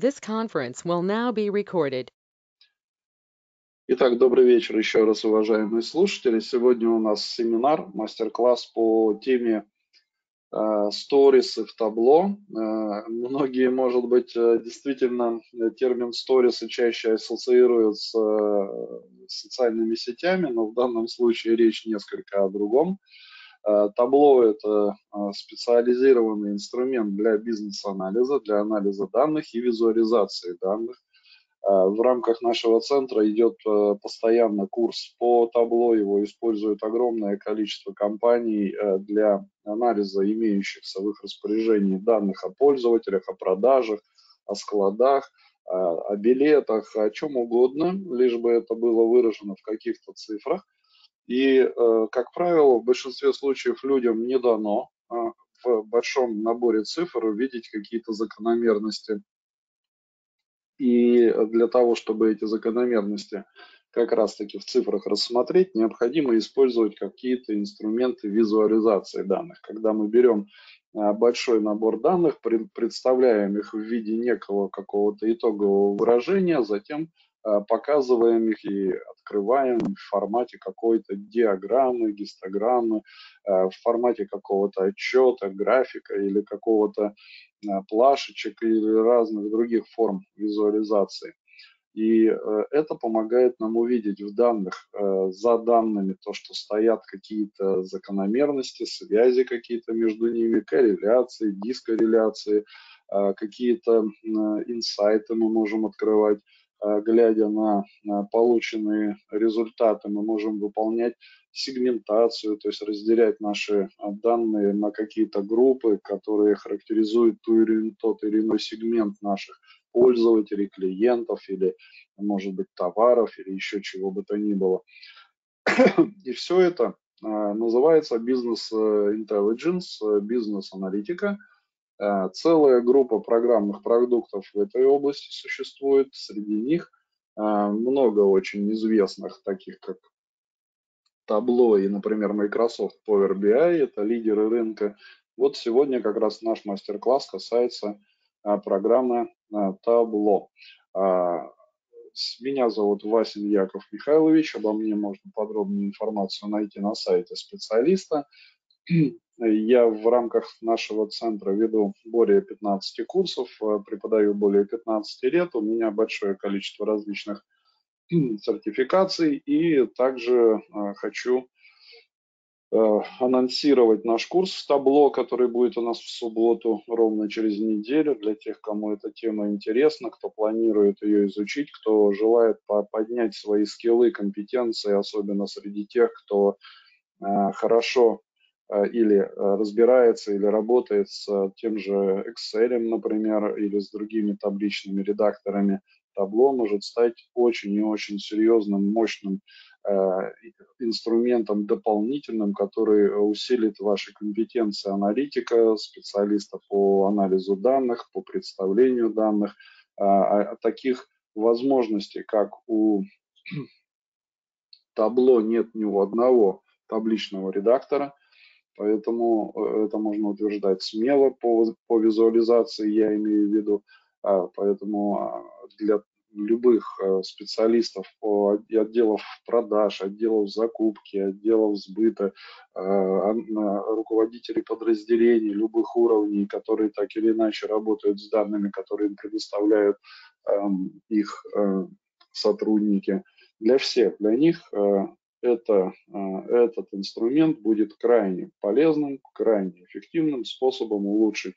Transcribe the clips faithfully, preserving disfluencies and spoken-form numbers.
This conference will now be recorded. Итак, добрый вечер еще раз, уважаемые слушатели. Сегодня у нас семинар, мастер-класс по теме э, Stories в Tableau. Э, многие, может быть, действительно термин Stories чаще ассоциируют с э, социальными сетями, но в данном случае речь несколько о другом. Табло – это специализированный инструмент для бизнес-анализа, для анализа данных и визуализации данных. В рамках нашего центра идет постоянно курс по табло, его использует огромное количество компаний для анализа имеющихся в их распоряжении данных о пользователях, о продажах, о складах, о билетах, о чем угодно, лишь бы это было выражено в каких-то цифрах. И, как правило, в большинстве случаев людям не дано в большом наборе цифр увидеть какие-то закономерности. И для того, чтобы эти закономерности как раз-таки в цифрах рассмотреть, необходимо использовать какие-то инструменты визуализации данных. Когда мы берем большой набор данных, представляем их в виде некого какого-то итогового выражения, затем показываем их и открываем в формате какой-то диаграммы, гистограммы, в формате какого-то отчета, графика или какого-то плашечек или разных других форм визуализации. И это помогает нам увидеть в данных, за данными, то, что стоят какие-то закономерности, связи какие-то между ними, корреляции, дискорреляции, какие-то инсайты мы можем открывать. Глядя на полученные результаты, мы можем выполнять сегментацию, то есть разделять наши данные на какие-то группы, которые характеризуют ту или, тот или иной сегмент наших пользователей, клиентов или, может быть, товаров или еще чего бы то ни было. И все это называется бизнес-интеллидженс, бизнес-аналитика. Целая группа программных продуктов в этой области существует. Среди них много очень известных, таких как Tableau и, например, Microsoft Power би ай. Это лидеры рынка. Вот сегодня как раз наш мастер-класс касается программы Tableau. Меня зовут Vasín Яков Михайлович. Обо мне можно подробную информацию найти на сайте специалиста. Я в рамках нашего центра веду более пятнадцати курсов, преподаю более пятнадцати лет. У меня большое количество различных сертификаций. И также хочу анонсировать наш курс в Tableau, который будет у нас в субботу ровно через неделю. Для тех, кому эта тема интересна, кто планирует ее изучить, кто желает поднять свои скиллы, компетенции, особенно среди тех, кто хорошо или разбирается, или работает с тем же Excel, например, или с другими табличными редакторами. Табло может стать очень и очень серьезным, мощным э, инструментом дополнительным, который усилит ваши компетенции аналитика, специалиста по анализу данных, по представлению данных, э, таких возможностей, как у Табло нет ни у одного табличного редактора. Поэтому это можно утверждать смело по, по визуализации, я имею в виду. Поэтому для любых специалистов по отделов продаж, отделов закупки, отделов сбыта, руководителей подразделений любых уровней, которые так или иначе работают с данными, которые им предоставляют их сотрудники, для всех, для них Это, этот инструмент будет крайне полезным, крайне эффективным способом улучшить,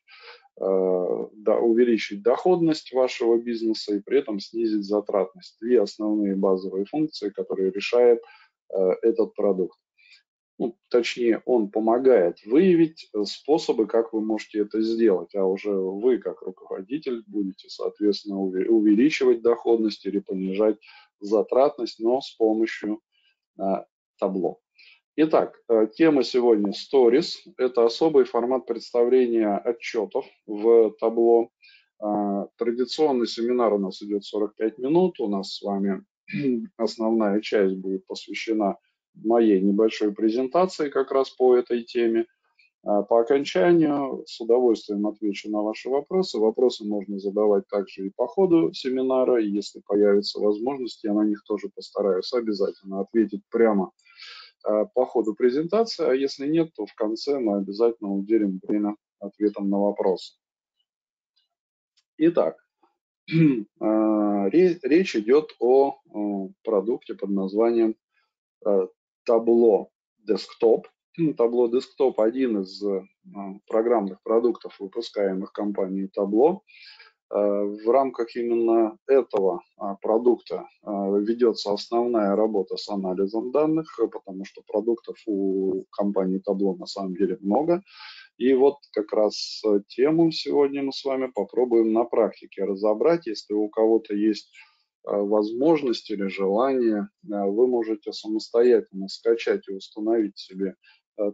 да, увеличить доходность вашего бизнеса и при этом снизить затратность. Две основные базовые функции, которые решает этот продукт. Ну, точнее, он помогает выявить способы, как вы можете это сделать, а уже вы, как руководитель, будете, соответственно, увеличивать доходность или понижать затратность, но с помощью Табло. Итак, тема сегодня Stories. Это особый формат представления отчетов в Табло. Традиционный семинар у нас идет сорок пять минут. У нас с вами основная часть будет посвящена моей небольшой презентации как раз по этой теме. По окончанию с удовольствием отвечу на ваши вопросы. Вопросы можно задавать также и по ходу семинара. Если появится возможность, я на них тоже постараюсь обязательно ответить прямо по ходу презентации. А если нет, то в конце мы обязательно уделим время ответам на вопросы. Итак, речь идет о продукте под названием Tableau Desktop. Tableau Desktop – один из программных продуктов, выпускаемых компанией Tableau. В рамках именно этого продукта ведется основная работа с анализом данных, потому что продуктов у компании Tableau на самом деле много. И вот как раз тему сегодня мы с вами попробуем на практике разобрать. Если у кого-то есть возможность или желание, вы можете самостоятельно скачать и установить себе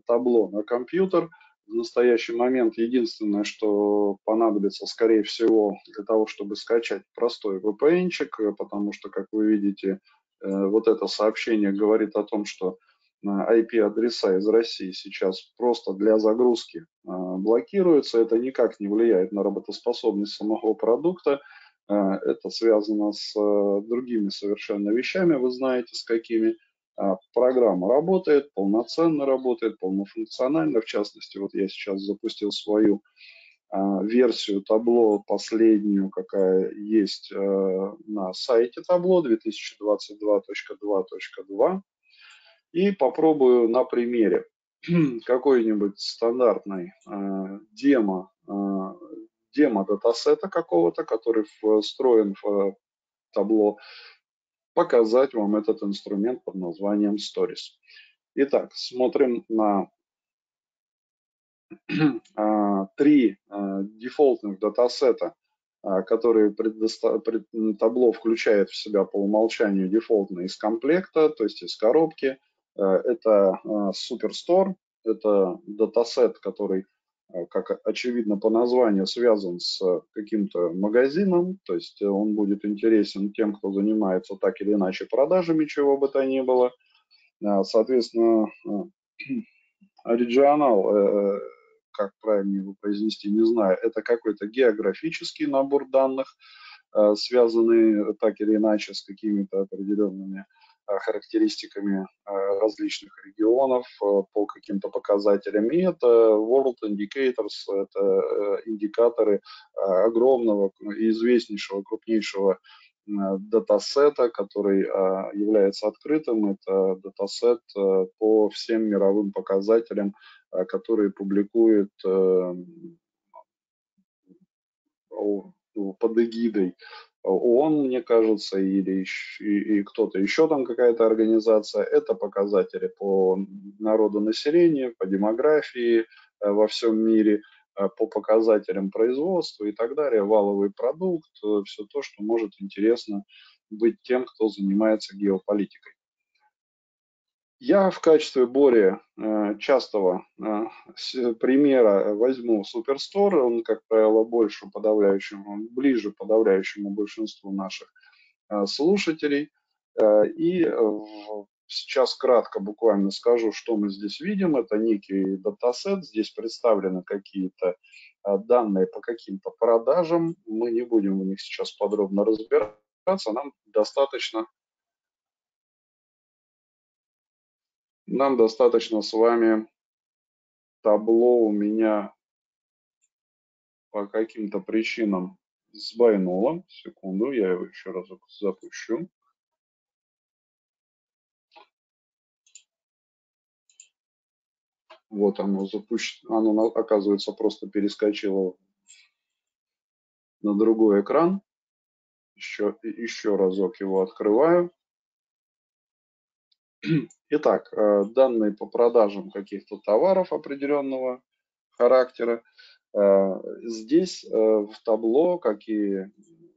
Tableau на компьютер. В настоящий момент единственное, что понадобится, скорее всего, для того, чтобы скачать простой ви пи эн-чик, потому что, как вы видите, вот это сообщение говорит о том, что ай пи адреса из России сейчас просто для загрузки блокируются. Это никак не влияет на работоспособность самого продукта. Это связано с другими совершенно вещами, вы знаете, с какими. Программа работает, полноценно работает, полнофункционально. В частности, вот я сейчас запустил свою версию Tableau, последнюю, какая есть на сайте Tableau, две тысячи двадцать два точка два точка два. И попробую на примере какой-нибудь стандартной демо, демо датасета какого-то, который встроен в Tableau, показать вам этот инструмент под названием Stories. Итак, смотрим на три дефолтных датасета, которые Tableau включает в себя по умолчанию дефолтно из комплекта, то есть из коробки. Это SuperStore, это датасет, который, как очевидно по названию, связан с каким-то магазином, то есть он будет интересен тем, кто занимается так или иначе продажами, чего бы то ни было. Соответственно, регионал, как правильно его произнести, не знаю, это какой-то географический набор данных, связанный так или иначе с какими-то определенными характеристиками различных регионов по каким-то показателям. И это World Indicators, это индикаторы огромного, известнейшего, крупнейшего датасета, который является открытым. Это датасет по всем мировым показателям, которые публикует под эгидой ООН, мне кажется, или и, и кто-то еще там, какая-то организация. Это показатели по народу населения, по демографии во всем мире, по показателям производства и так далее, валовый продукт, все то, что может интересно быть тем, кто занимается геополитикой. Я в качестве более частого примера возьму SuperStore, он, как правило, больше подавляющему, ближе подавляющему большинству наших слушателей. И сейчас кратко буквально скажу, что мы здесь видим. Это некий датасет, здесь представлены какие-то данные по каким-то продажам. Мы не будем в них сейчас подробно разбираться, нам достаточно... Нам достаточно с вами Tableau. У меня по каким-то причинам сбойнуло. Секунду, я его еще раз запущу. Вот оно запущено. Оно, оказывается, просто перескочило на другой экран. Еще, еще разок его открываю. Итак, данные по продажам каких-то товаров определенного характера. Здесь в Tableau, как и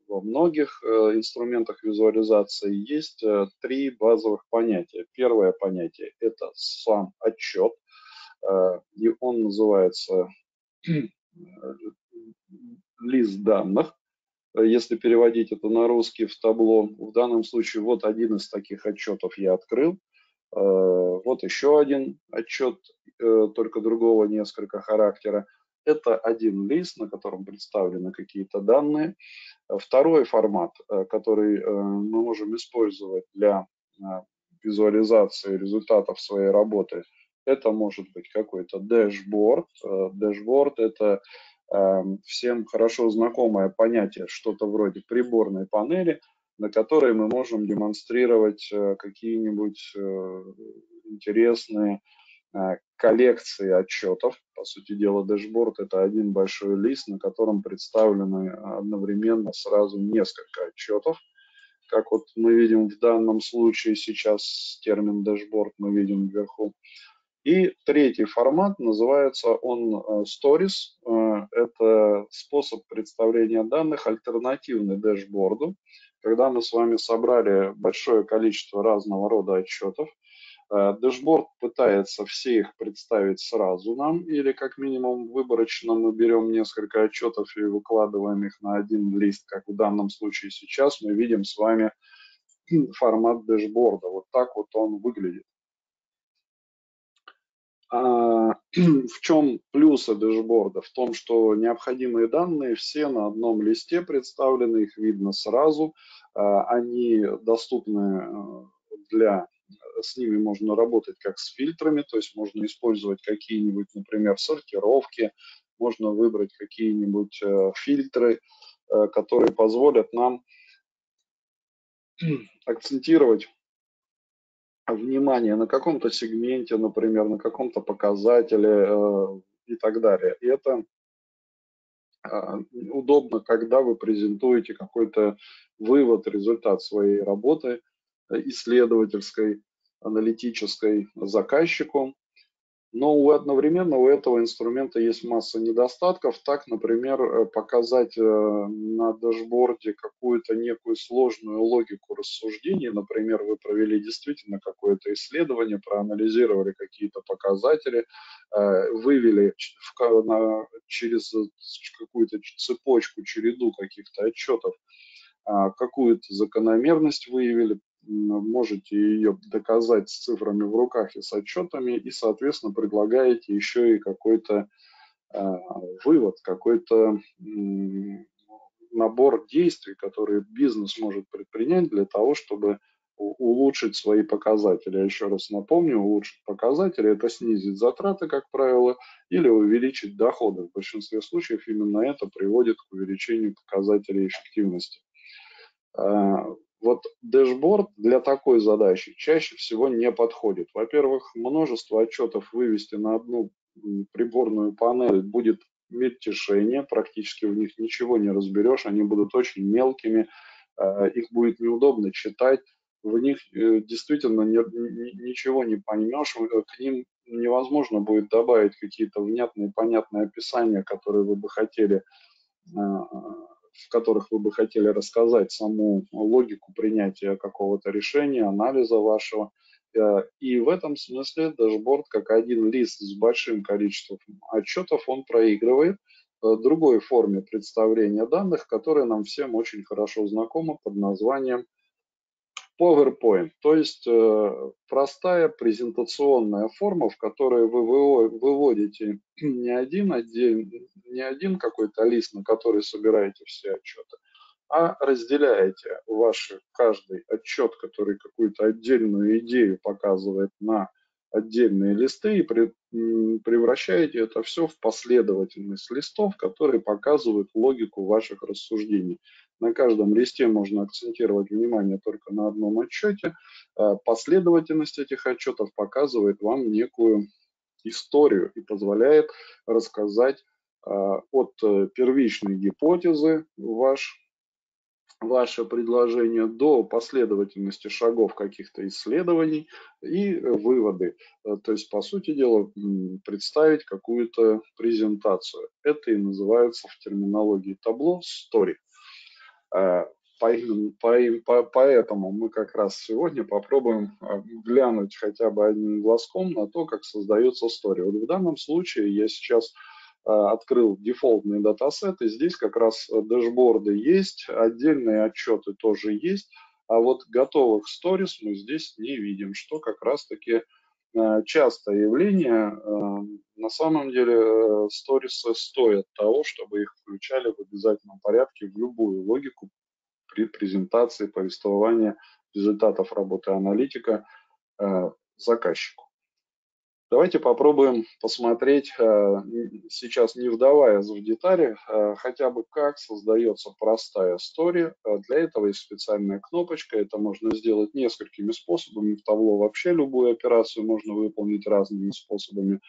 во многих инструментах визуализации, есть три базовых понятия. Первое понятие – это сам отчет, и он называется лист данных. Если переводить это на русский в Tableau, в данном случае вот один из таких отчетов я открыл. Вот еще один отчет, только другого несколько характера. Это один лист, на котором представлены какие-то данные. Второй формат, который мы можем использовать для визуализации результатов своей работы, это может быть какой-то дэшборд. Дэшборд – это всем хорошо знакомое понятие, что-то вроде приборной панели, на которой мы можем демонстрировать какие-нибудь интересные коллекции отчетов. По сути дела, дэшборд – это один большой лист, на котором представлены одновременно сразу несколько отчетов. Как вот мы видим в данном случае сейчас термин «дэшборд» мы видим вверху. И третий формат, называется он Stories. Это способ представления данных, альтернативный дэшборду. Когда мы с вами собрали большое количество разного рода отчетов, дэшборд пытается все их представить сразу нам, или как минимум выборочно мы берем несколько отчетов и выкладываем их на один лист, как в данном случае сейчас мы видим с вами формат дэшборда. Вот так вот он выглядит. В чем плюсы дэшборда? В том, что необходимые данные все на одном листе представлены, их видно сразу, они доступны для... С ними можно работать как с фильтрами, то есть можно использовать какие-нибудь, например, сортировки, можно выбрать какие-нибудь фильтры, которые позволят нам акцентировать внимание на каком-то сегменте, например, на каком-то показателе и так далее. И это удобно, когда вы презентуете какой-то вывод, результат своей работы, исследовательской, аналитической заказчику. Но одновременно у этого инструмента есть масса недостатков. Так, например, показать на дэшборде какую-то некую сложную логику рассуждений. Например, вы провели действительно какое-то исследование, проанализировали какие-то показатели, вывели через какую-то цепочку, череду каких-то отчетов, какую-то закономерность выявили, можете ее доказать с цифрами в руках и с отчетами, и, соответственно, предлагаете еще и какой-то э, вывод, какой-то э, набор действий, которые бизнес может предпринять для того, чтобы улучшить свои показатели. Я еще раз напомню, улучшить показатели – это снизить затраты, как правило, или увеличить доходы. В большинстве случаев именно это приводит к увеличению показателей эффективности. Вот дэшборд для такой задачи чаще всего не подходит. Во-первых, множество отчетов вывести на одну приборную панель будет мельтешение, практически в них ничего не разберешь, они будут очень мелкими, их будет неудобно читать, в них действительно ничего не поймешь, к ним невозможно будет добавить какие-то внятные, понятные описания, которые вы бы хотели, в которых вы бы хотели рассказать саму логику принятия какого-то решения, анализа вашего. И в этом смысле дэшборд, как один лист с большим количеством отчетов, он проигрывает другой форме представления данных, которая нам всем очень хорошо знакома под названием PowerPoint. То есть простая презентационная форма, в которой вы выводите не один, не один какой-то лист, на который собираете все отчеты, а разделяете ваш каждый отчет, который какую-то отдельную идею показывает, на отдельные листы и превращаете это все в последовательность листов, которые показывают логику ваших рассуждений. На каждом листе можно акцентировать внимание только на одном отчете. Последовательность этих отчетов показывает вам некую историю и позволяет рассказать от первичной гипотезы ваш ваше предложение до последовательности шагов каких-то исследований и выводы. То есть, по сути дела, представить какую-то презентацию. Это и называется в терминологии Tableau Story. Поэтому мы как раз сегодня попробуем глянуть хотя бы одним глазком на то, как создается Story. Вот в данном случае я сейчас открыл дефолтный датасет, и здесь как раз дэшборды есть, отдельные отчеты тоже есть, А вот готовых сторис мы здесь не видим, что как раз-таки частое явление. На самом деле сторисы стоят того, чтобы их включали в обязательном порядке в любую логику при презентации, повествовании результатов работы аналитика заказчику. Давайте попробуем посмотреть, сейчас не вдаваясь в детали, хотя бы как создается простая история. Для этого есть специальная кнопочка. Это можно сделать несколькими способами. В Tableau вообще любую операцию можно выполнить разными способами.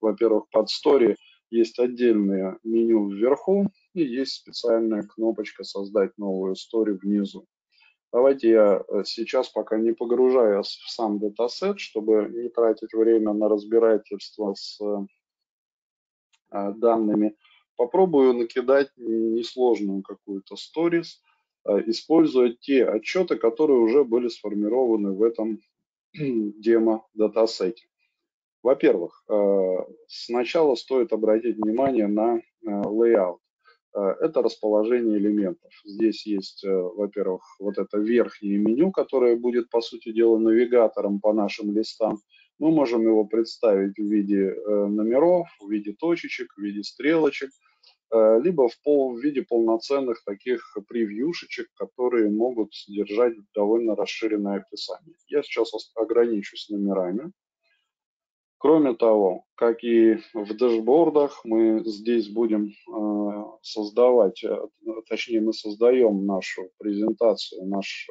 Во-первых, под Story есть отдельное меню вверху и есть специальная кнопочка «Создать новую историю» внизу. Давайте я сейчас пока не погружаюсь в сам датасет, чтобы не тратить время на разбирательство с данными. Попробую накидать несложную какую-то stories, используя те отчеты, которые уже были сформированы в этом демо-датасете. Во-первых, сначала стоит обратить внимание на layout. Это расположение элементов. Здесь есть, во-первых, вот это верхнее меню, которое будет, по сути дела, навигатором по нашим листам. Мы можем его представить в виде номеров, в виде точечек, в виде стрелочек, либо в, пол, в виде полноценных таких превьюшечек, которые могут содержать довольно расширенное описание. Я сейчас ограничусь номерами. Кроме того, как и в дашбордах, мы здесь будем создавать, точнее мы создаем нашу презентацию, наш,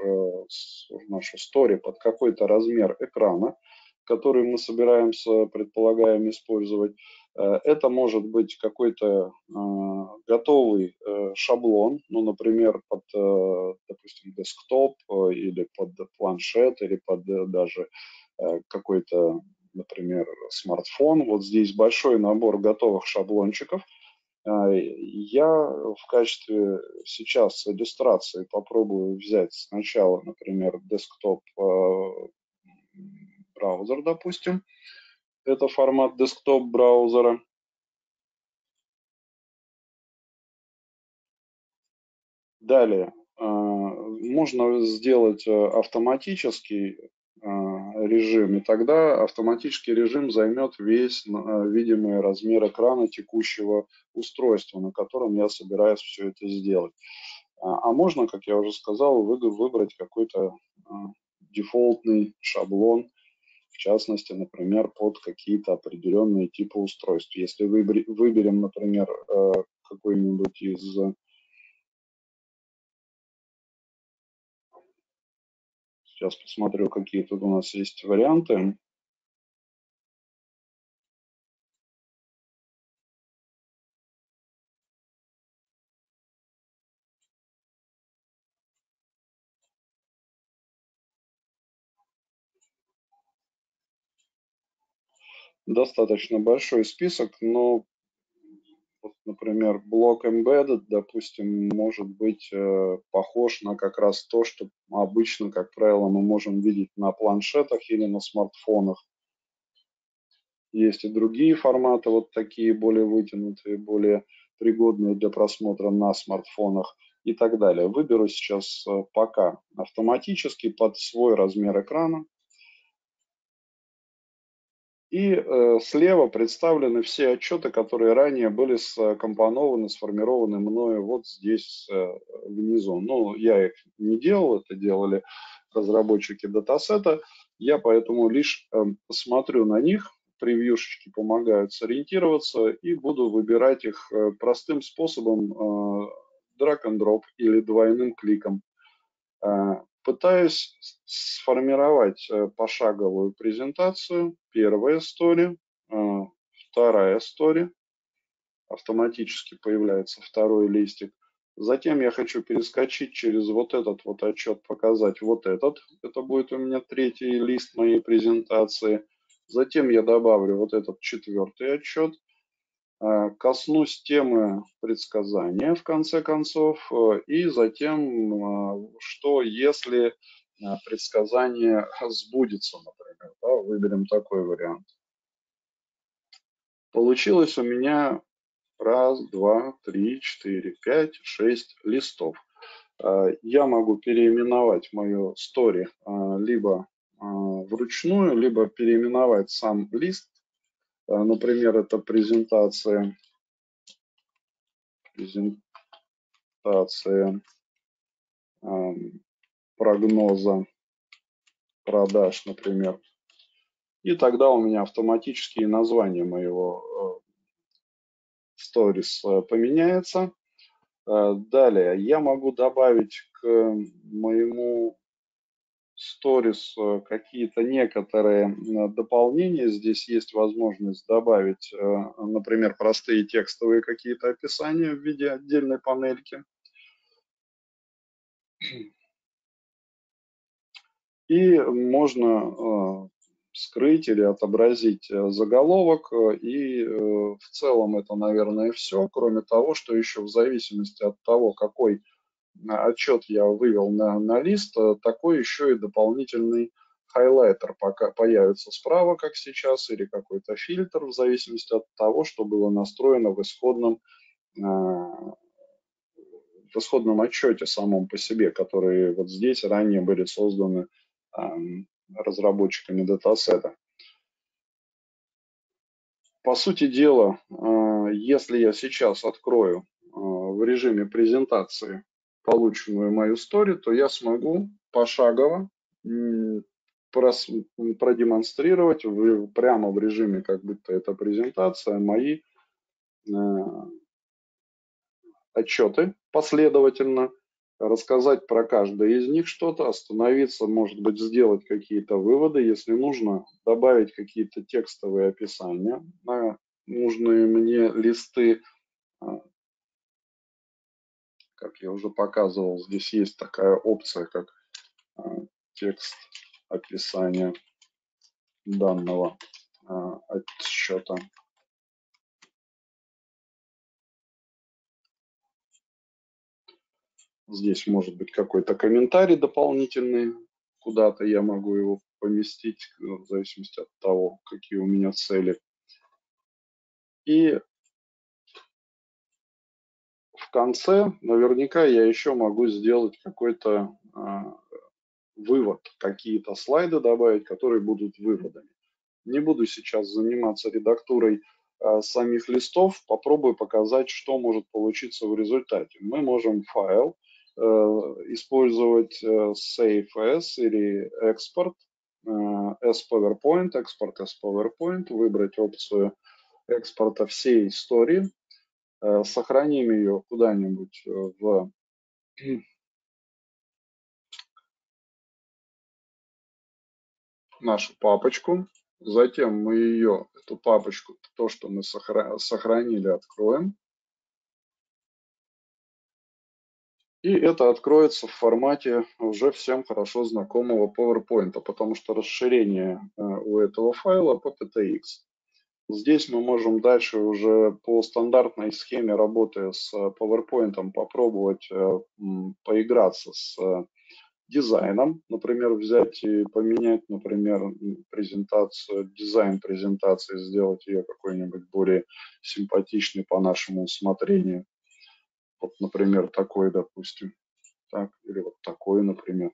нашу story под какой-то размер экрана, который мы собираемся, предполагаем, использовать. Это может быть какой-то готовый шаблон, ну, например, под, допустим, десктоп или под планшет, или под даже какой-то, например, смартфон. Вот здесь большой набор готовых шаблончиков. Я в качестве сейчас иллюстрации попробую взять сначала, например, десктоп браузер, допустим. Это формат десктоп браузера. Далее можно сделать автоматический режим, и тогда автоматический режим займет весь видимый размер экрана текущего устройства, на котором я собираюсь все это сделать. А можно, как я уже сказал, выбрать какой-то дефолтный шаблон, в частности, например, под какие-то определенные типы устройств. Если выберем, например, какой-нибудь из... Сейчас посмотрю, какие тут у нас есть варианты. Достаточно большой список, но, вот, например, блок Embedded, допустим, может быть э, похож на как раз то, что обычно, как правило, мы можем видеть на планшетах или на смартфонах. Есть и другие форматы, вот такие более вытянутые, более пригодные для просмотра на смартфонах и так далее. Выберу сейчас э, пока автоматически под свой размер экрана. И э, слева представлены все отчеты, которые ранее были скомпонованы, сформированы мною вот здесь э, внизу. Ну, я их не делал, это делали разработчики датасета. Я поэтому лишь э, смотрю на них, превьюшечки помогают сориентироваться, и буду выбирать их простым способом э, drag-and-drop или двойным кликом. Э, Пытаюсь сформировать пошаговую презентацию. Первая история, вторая история. Автоматически появляется второй листик. Затем я хочу перескочить через вот этот вот отчет, показать вот этот. Это будет у меня третий лист моей презентации. Затем я добавлю вот этот четвертый отчет. Коснусь темы предсказания в конце концов, и затем, что если предсказание сбудется, например, да, выберем такой вариант. Получилось у меня раз, два, три, четыре, пять, шесть листов. я могу переименовать мою story либо вручную, либо переименовать сам лист. Например, это презентация, презентация прогноза продаж, например. И тогда у меня автоматически название моего Stories поменяется. Далее я могу добавить к моему Stories какие-то некоторые дополнения. Здесь есть возможность добавить, например, простые текстовые какие-то описания в виде отдельной панельки. И можно скрыть или отобразить заголовок. И в целом это, наверное, все, кроме того, что еще в зависимости от того, какой отчет я вывел на, на лист, такой еще и дополнительный хайлайтер пока появится справа, как сейчас, или какой-то фильтр, в зависимости от того, что было настроено в исходном, в исходном отчете самом по себе, которые вот здесь ранее были созданы разработчиками датасета. По сути дела, если я сейчас открою в режиме презентации полученную мою story, то я смогу пошагово продемонстрировать прямо в режиме, как будто это презентация, мои отчеты последовательно, рассказать про каждое из них что-то, остановиться, может быть, сделать какие-то выводы, если нужно, добавить какие-то текстовые описания на нужные мне листы. Как я уже показывал, здесь есть такая опция, как текст описания данного отчета. Здесь может быть какой-то комментарий дополнительный, куда-то я могу его поместить, в зависимости от того, какие у меня цели. И в конце наверняка я еще могу сделать какой-то а, вывод, какие-то слайды добавить, которые будут выводами. Не буду сейчас заниматься редактурой самих листов, попробую показать, что может получиться в результате. Мы можем файл использовать Save As или Export, As PowerPoint, Export As PowerPoint, выбрать опцию экспорта всей истории, сохраним ее куда-нибудь в, в нашу папочку, затем мы ее, эту папочку, то, что мы сохранили, откроем. И это откроется в формате уже всем хорошо знакомого PowerPoint, потому что расширение у этого файла пи пи ти экс. Здесь мы можем дальше уже по стандартной схеме работы с PowerPoint попробовать поиграться с дизайном. Например, взять и поменять, например, презентацию, дизайн презентации, сделать ее какой-нибудь более симпатичной по нашему усмотрению. Вот, например, такой, допустим, так, или вот такой, например.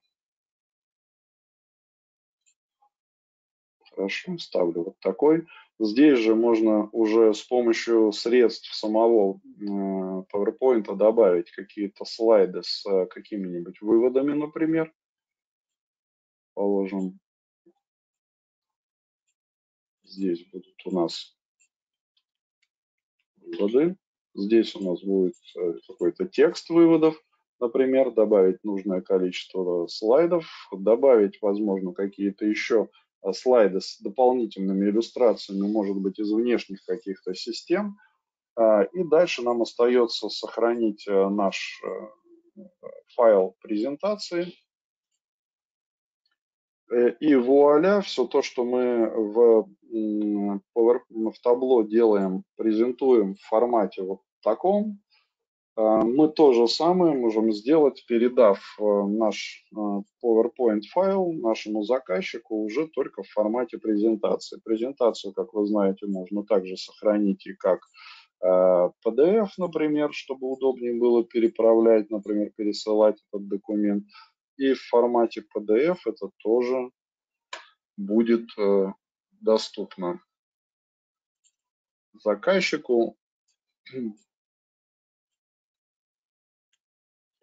Хорошо, ставлю вот такой. Здесь же можно уже с помощью средств самого PowerPoint добавить какие-то слайды с какими-нибудь выводами, например. Положим, здесь будут у нас выводы. Здесь у нас будет какой-то текст выводов, например, добавить нужное количество слайдов, добавить, возможно, какие-то еще слайды с дополнительными иллюстрациями, может быть, из внешних каких-то систем. И дальше нам остается сохранить наш файл презентации. И вуаля, все то, что мы в, в табло делаем, презентуем в формате вот таком, мы то же самое можем сделать, передав наш PowerPoint файл нашему заказчику уже только в формате презентации. Презентацию, как вы знаете, можно также сохранить и как пи ди эф, например, чтобы удобнее было переправлять, например, пересылать этот документ. И в формате пи ди эф это тоже будет доступно заказчику.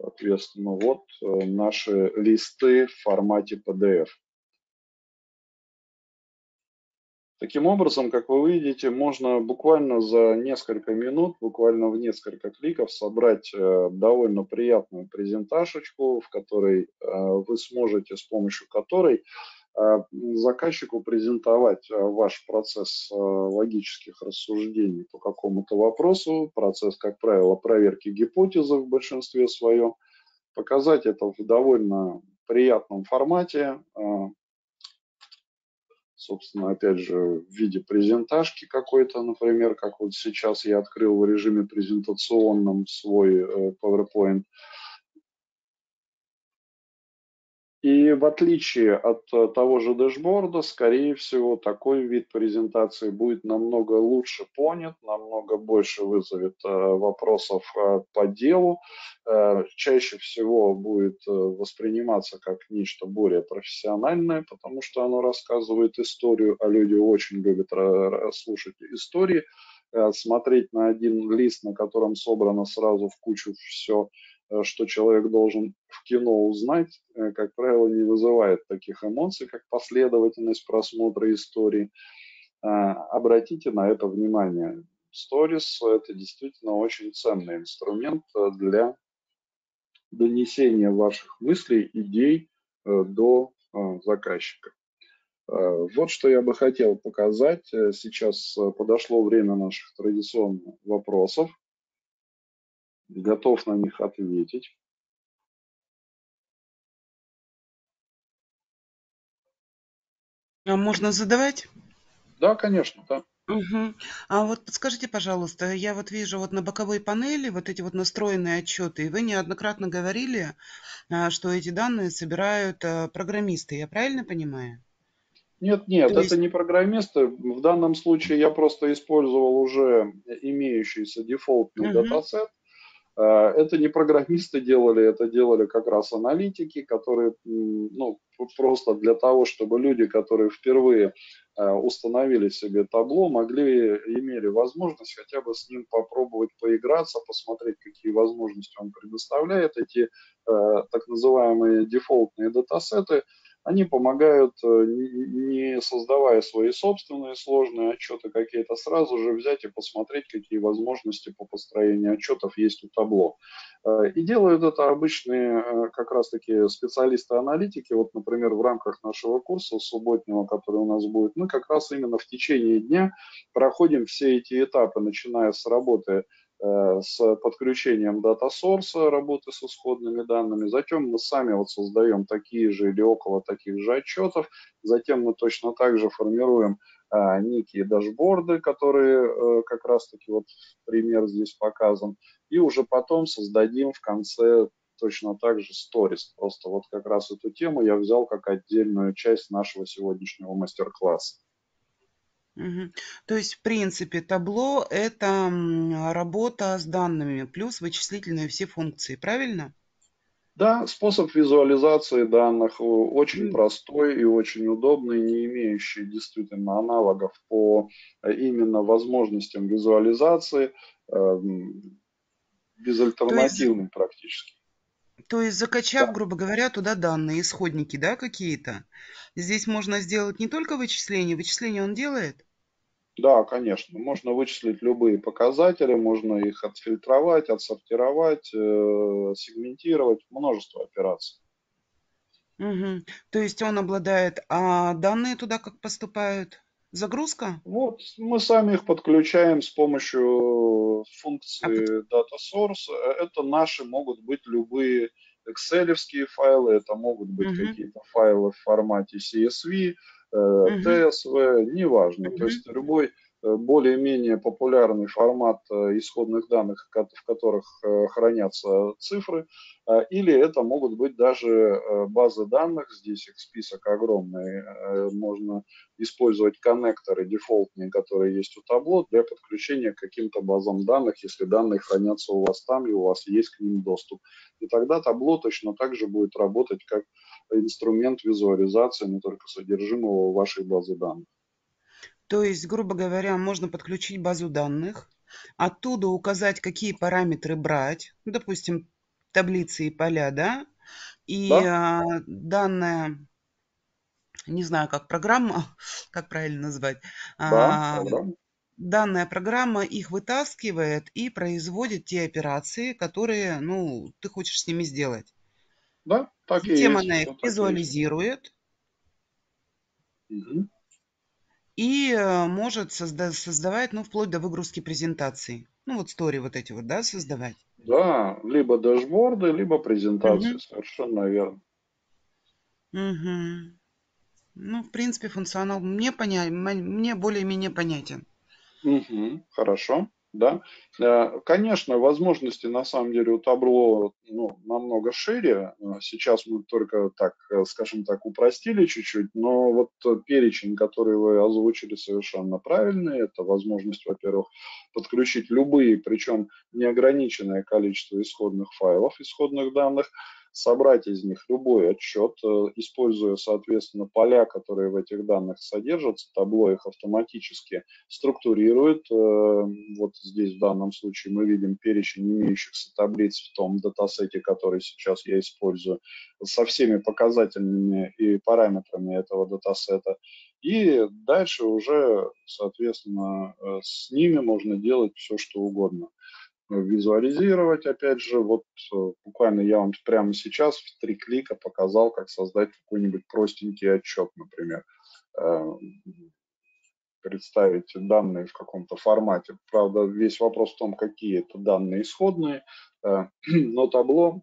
Соответственно, вот наши листы в формате пи ди эф. Таким образом, как вы видите, можно буквально за несколько минут, буквально в несколько кликов собрать довольно приятную презентажечку, в которой вы сможете, с помощью которой заказчику презентовать ваш процесс логических рассуждений по какому-то вопросу, процесс, как правило, проверки гипотезы в большинстве своем, показать это в довольно приятном формате, собственно, опять же, в виде презентажки какой-то, например, как вот сейчас я открыл в режиме презентационном свой PowerPoint. И в отличие от того же дэшборда, скорее всего, такой вид презентации будет намного лучше понят, намного больше вызовет вопросов по делу, чаще всего будет восприниматься как нечто более профессиональное, потому что оно рассказывает историю, а люди очень любят слушать истории, смотреть на один лист, на котором собрано сразу в кучу все, что человек должен в кино узнать, как правило, не вызывает таких эмоций, как последовательность просмотра истории. Обратите на это внимание. Stories – это действительно очень ценный инструмент для донесения ваших мыслей, идей до заказчика. Вот что я бы хотел показать. Сейчас подошло время наших традиционных вопросов. Готов на них ответить. А можно задавать? Да, конечно, да. Угу. А вот подскажите, пожалуйста, я вот вижу вот на боковой панели вот эти вот настроенные отчеты, и вы неоднократно говорили, что эти данные собирают программисты, я правильно понимаю? Нет, нет, это не программисты. В данном случае я просто использовал уже имеющийся дефолтный угу. датасет. Это не программисты делали, это делали как раз аналитики, которые, ну, просто для того, чтобы люди, которые впервые установили себе табло, могли, имели возможность хотя бы с ним попробовать поиграться, посмотреть, какие возможности он предоставляет. Эти так называемые дефолтные датасеты, они помогают, не создавая свои собственные сложные отчеты какие-то, сразу же взять и посмотреть, какие возможности по построению отчетов есть у Tableau. И делают это обычные как раз-таки специалисты-аналитики. Вот, например, в рамках нашего курса субботнего, который у нас будет, мы как раз именно в течение дня проходим все эти этапы, начиная с работы с подключением дата-сорса, работы с исходными данными. Затем мы сами вот создаем такие же или около таких же отчетов. Затем мы точно так же формируем а, некие дашборды, которые а, как раз-таки вот пример здесь показан. И уже потом создадим в конце точно так же сторис. Просто вот как раз эту тему я взял как отдельную часть нашего сегодняшнего мастер-класса. Угу. То есть, в принципе, Tableau – это работа с данными, плюс вычислительные все функции, правильно? Да, способ визуализации данных очень простой и очень удобный, не имеющий действительно аналогов по именно возможностям визуализации, безальтернативный практически. То есть, закачав, да. грубо говоря, туда данные, исходники, да, какие-то, здесь можно сделать не только вычисления, вычисления он делает? Да, конечно. Можно вычислить любые показатели, можно их отфильтровать, отсортировать, э, сегментировать. Множество операций. Угу. То есть он обладает, а данные туда как поступают? Загрузка? Вот, мы сами их подключаем с помощью функции Data Source. Это наши могут быть любые экселевские файлы, это могут быть угу. какие-то файлы в формате си эс ви, Uh-huh. тэ эс вэ, неважно. Uh-huh. То есть любой более-менее популярный формат исходных данных, в которых хранятся цифры, или это могут быть даже базы данных, здесь их список огромный, можно использовать коннекторы дефолтные, которые есть у Tableau, для подключения к каким-то базам данных, если данные хранятся у вас там и у вас есть к ним доступ. И тогда Tableau точно так же будет работать как инструмент визуализации, но только содержимого вашей базы данных. То есть, грубо говоря, можно подключить базу данных, оттуда указать, какие параметры брать, допустим, таблицы и поля, да, и да. данная, не знаю, как программа, как правильно назвать, да, а, да. данная программа их вытаскивает и производит те операции, которые, ну, ты хочешь с ними сделать. Да, так и есть. Затем она их визуализирует. Угу. И может созда создавать, ну, вплоть до выгрузки презентации. Ну, вот стори вот эти вот, да, создавать. Да, либо дашборды, либо презентации, угу. совершенно верно. Угу. Ну, в принципе, функционал мне, поня... мне более-менее понятен. Угу. Хорошо, да. Конечно, возможности на самом деле у Tableau, ну, намного шире. Сейчас мы только так, скажем так, упростили чуть-чуть, но вот перечень, который вы озвучили, совершенно правильный. Это возможность, во-первых, подключить любые, причем неограниченное количество исходных файлов, исходных данных, собрать из них любой отчет, используя, соответственно, поля, которые в этих данных содержатся, Tableau их автоматически структурирует. Вот здесь в данном случае мы видим перечень имеющихся таблиц в том датасете, который сейчас я использую, со всеми показателями и параметрами этого датасета. И дальше уже, соответственно, с ними можно делать все, что угодно. Визуализировать, опять же, вот буквально я вам прямо сейчас в три клика показал, как создать какой-нибудь простенький отчет, например, представить данные в каком-то формате. Правда, весь вопрос в том, какие это данные исходные, но Tableau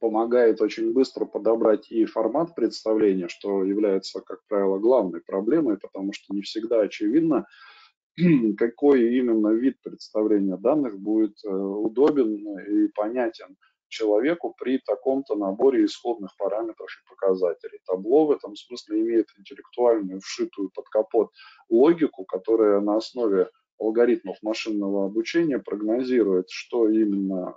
помогает очень быстро подобрать и формат представления, что является, как правило, главной проблемой, потому что не всегда очевидно, какой именно вид представления данных будет удобен и понятен человеку при таком-то наборе исходных параметров и показателей. Tableau в этом смысле имеет интеллектуальную, вшитую под капот логику, которая на основе алгоритмов машинного обучения прогнозирует, что именно,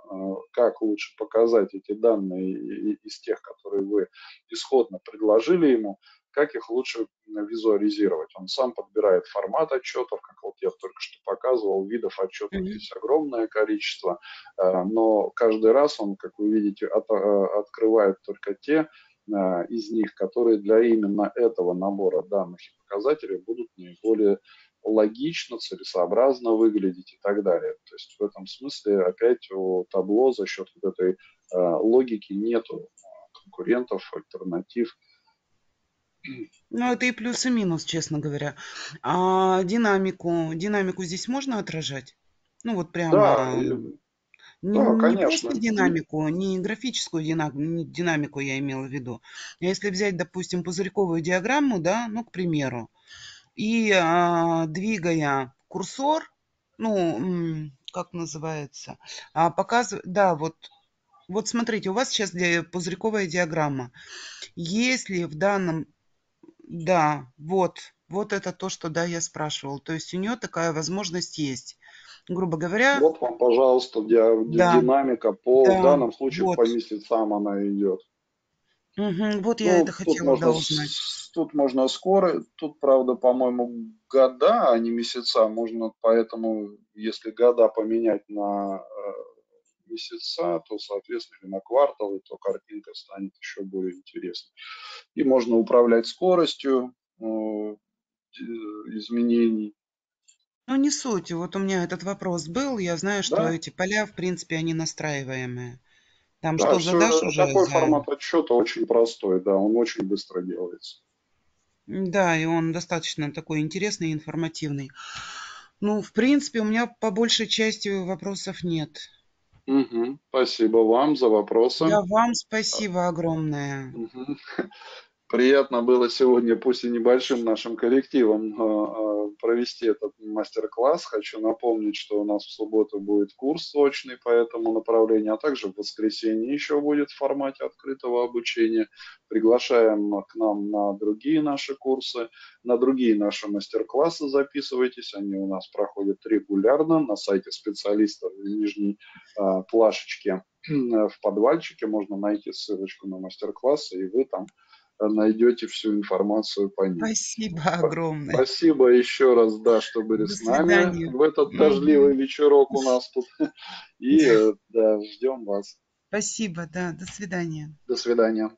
как лучше показать эти данные из тех, которые вы исходно предложили ему, как их лучше визуализировать. Он сам подбирает формат отчетов, как вот я только что показывал, видов отчетов здесь огромное количество, но каждый раз он, как вы видите, от, открывает только те из них, которые для именно этого набора данных и показателей будут наиболее логично, целесообразно выглядеть и так далее. То есть в этом смысле опять у Tableau за счет вот этой логики нету конкурентов, альтернатив. Ну, это и плюс, и минус, честно говоря. А динамику, динамику здесь можно отражать? Ну, вот прямо... Да, не, да, конечно. Не просто динамику, не графическую динамику я имела в виду. Если взять, допустим, пузырьковую диаграмму, да, ну, к примеру, и а, двигая курсор, ну, как называется, а, показывает, да, вот... Вот смотрите, у вас сейчас пузырьковая диаграмма. Если в данном... Да, вот. Вот это то, что, да, я спрашивал. То есть у нее такая возможность есть. Грубо говоря... Вот вам, пожалуйста, да, динамика по... Да, в данном случае вот. По месяцам она идет. Угу, вот я ну, это хотела можно, да, узнать. Тут можно скоро... Тут, правда, по-моему, года, а не месяца. Можно поэтому, если года поменять на... месяца, то, соответственно, на кварталы, то картинка станет еще более интересной. И можно управлять скоростью э, изменений. Ну, не суть. Вот у меня этот вопрос был. Я знаю, что да? эти поля, в принципе, они настраиваемые. Там да, что задашь уже... Такой формат отчета очень простой, да, он очень быстро делается. Да, и он достаточно такой интересный и информативный. Ну, в принципе, у меня по большей части вопросов нет. Угу. Спасибо вам за вопросы. Да, вам спасибо огромное. Угу. Приятно было сегодня, пусть и небольшим нашим коллективом, провести этот мастер-класс. Хочу напомнить, что у нас в субботу будет курс очный по этому направлению, а также в воскресенье еще будет в формате открытого обучения. Приглашаем к нам на другие наши курсы, на другие наши мастер-классы записывайтесь. Они у нас проходят регулярно на сайте специалистов в нижней плашечке в подвальчике. Можно найти ссылочку на мастер-классы, и вы там найдете всю информацию по ним. Спасибо огромное. Спасибо еще раз, да, что были с нами в этот дождливый вечерок у нас тут. И да, ждем вас. Спасибо, да, до свидания. До свидания.